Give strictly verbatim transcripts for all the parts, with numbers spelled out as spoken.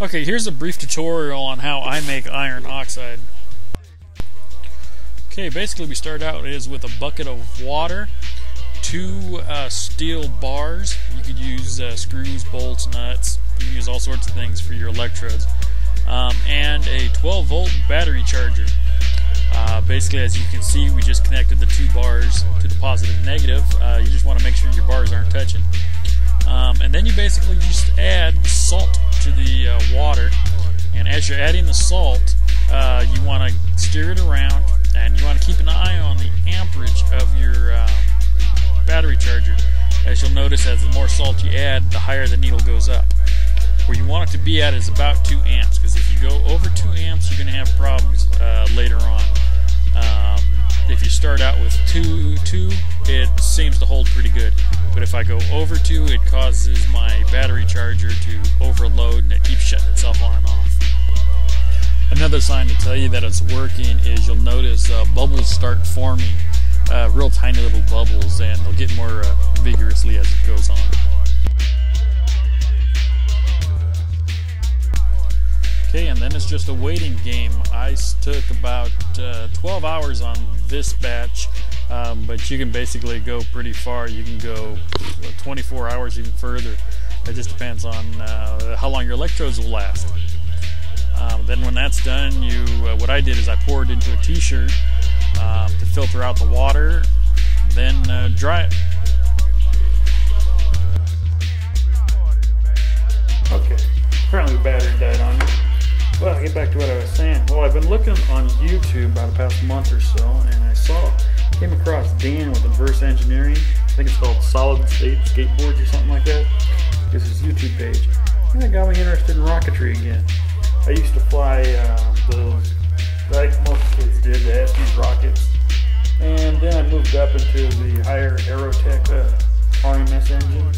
Okay, here's a brief tutorial on how I make iron oxide. Okay, basically we start out is with a bucket of water, two uh, steel bars. You could use uh, screws, bolts, nuts. You can use all sorts of things for your electrodes. Um, and a twelve volt battery charger. Uh, basically, as you can see, we just connected the two bars to the positive and negative. Uh, you just want to make sure your bars aren't touching. Um, and then you basically just add salt to the uh, water, and as you're adding the salt, uh, you want to steer it around, and you want to keep an eye on the amperage of your uh, battery charger. As you'll notice, as the more salt you add, the higher the needle goes up. Where you want it to be at is about two amps, because if you go over two amps, you're going to have problems uh, later on. Um, if you start out with two, two, it seems to hold pretty good. But if I go over two, it causes my battery charger to overload and it keeps shutting itself on and off. Another sign to tell you that it's working is you'll notice uh, bubbles start forming, uh, real tiny little bubbles, and they'll get more uh, vigorously as it goes on. Okay, and then it's just a waiting game. I took about uh, twelve hours on this batch, um, but you can basically go pretty far. You can go twenty-four hours, even further. It just depends on uh, how long your electrodes will last. Um, then when that's done, you uh, what I did is I poured into a t-shirt um, to filter out the water, then uh, dry it. Okay, apparently the battery died on me. Well, I'll get back to what I was saying. Well, I've been looking on YouTube about the past month or so, and I saw, came across Dan with Inverse Engineering. I think it's called Solid State Skateboard or something like that. This is his YouTube page. And it got me interested in rocketry again. I used to fly uh, those, like most kids did, the Astro rockets. And then I moved up into the higher Aerotech uh, R M S engine.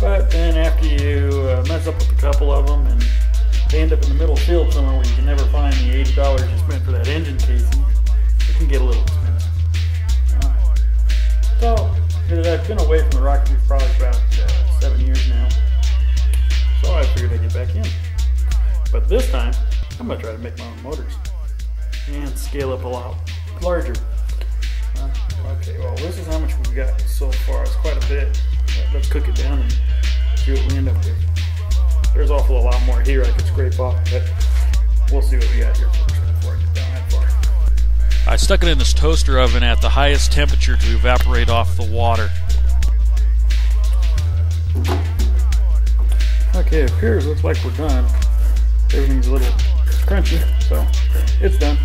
But then after you uh, mess up with a couple of them, and they end up in the middle field somewhere where you can never find the eighty dollars you spent for that engine casing, it can get a little expensive. Uh, so, I've been away from the rocketry for probably about uh, seven years now, so I figured I'd get back in. But this time, I'm going to try to make my own motors and scale up a lot larger. Uh, okay, well, this is how much we've got so far. It's quite a bit. Let's cook it down and see what we end up with. There's an awful lot more here I could scrape off, but we'll see what we got here first before I get down that far. I stuck it in this toaster oven at the highest temperature to evaporate off the water. Okay, it appears, looks like we're done. Everything's a little crunchy, so it's done.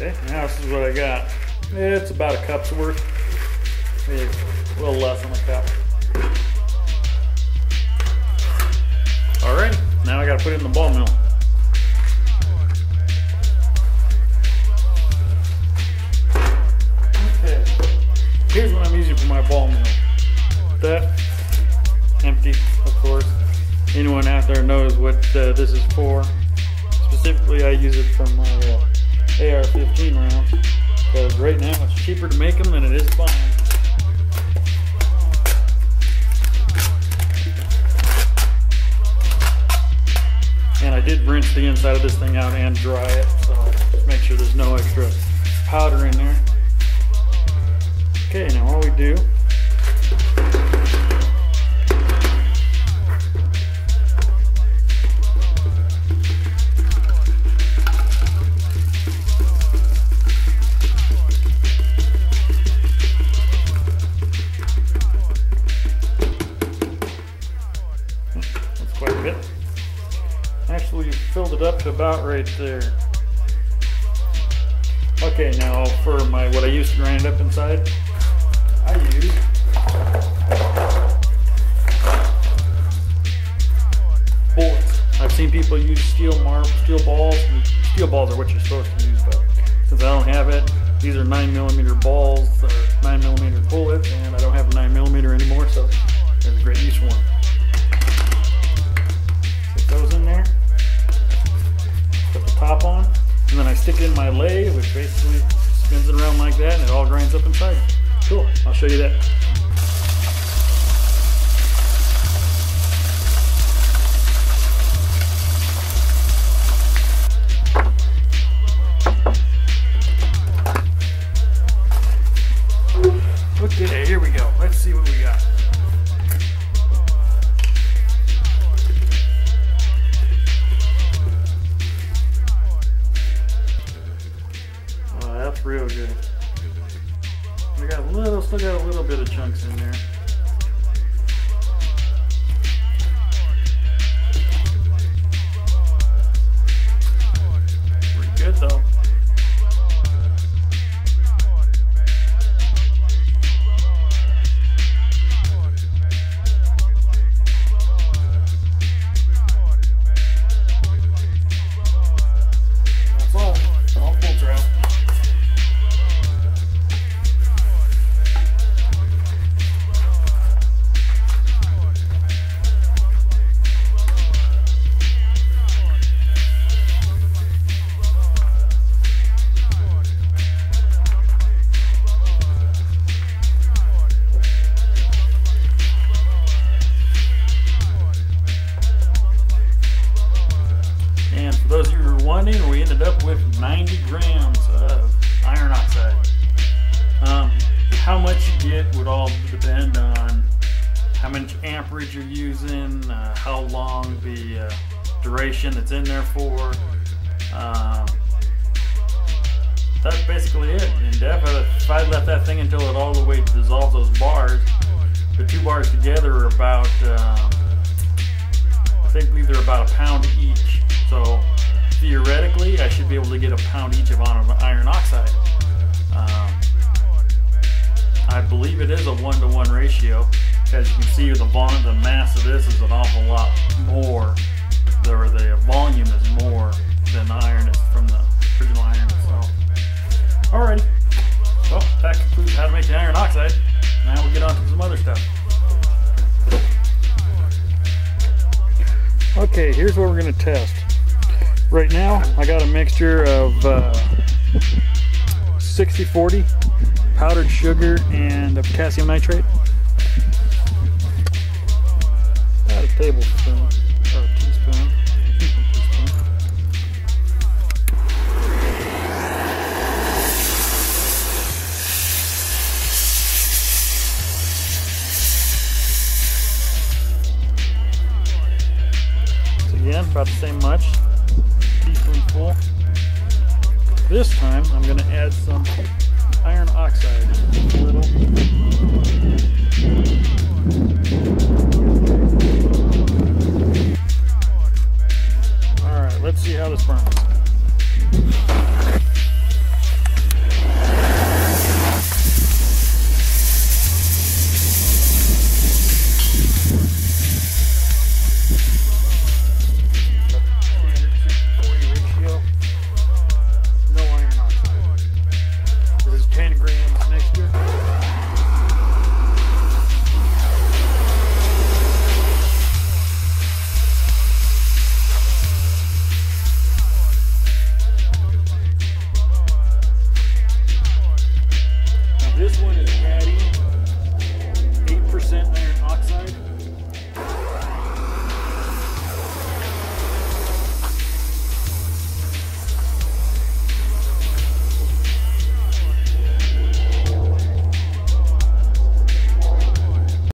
Okay, now this is what I got. It's about a cup's worth, maybe a little less than a cup. Alright, now I gotta put it in the ball mill. Okay, here's what I'm using for my ball mill. That, empty, of course. Anyone out there knows what uh, this is for. Specifically, I use it for my uh, A R fifteen rounds, because right now it's cheaper to make them than it is to buy them. And I did rinse the inside of this thing out and dry it, so just make sure there's no extra powder in there. Okay, now all we do up to about right there. Okay, now for my what I used to grind up inside, I use. Bullets. I've seen people use steel mar steel balls. Steel balls are what you're supposed to use, but since I don't have it, these are nine millimeter balls or nine millimeter bullets, and I don't have a nine millimeter anymore, so there's a great use for one. Put those in there, put the top on, and then I stick it in my lathe, which basically spins it around like that, and it all grinds up inside. Cool, I'll show you that. Okay, here we go. Let's see what we got. Oh, that's real good. We got a little, still got a little bit of chunks in there. Pretty good though. We ended up with ninety grams of iron oxide. Um, how much you get would all depend on how much amperage you're using, uh, how long the uh, duration that's in there for. Um, that's basically it. And definitely, if I left that thing until it all the way dissolves those bars, the two bars together are about, um, I think they're about a pound each. So theoretically, I should be able to get a pound each of iron oxide. Um, I believe it is a one-to-one ratio. As you can see, the volume, the mass of this is an awful lot more, or the volume is more than the iron is from the original iron. So, alrighty. Well, that concludes how to make the iron oxide. Now we'll get on to some other stuff. Okay, here's what we're going to test. Right now, I got a mixture of sixty forty, powdered sugar, and a potassium nitrate. About a tablespoon, or a teaspoon. So again, about the same much. Teaspoonful. This time I'm going to add some iron oxide.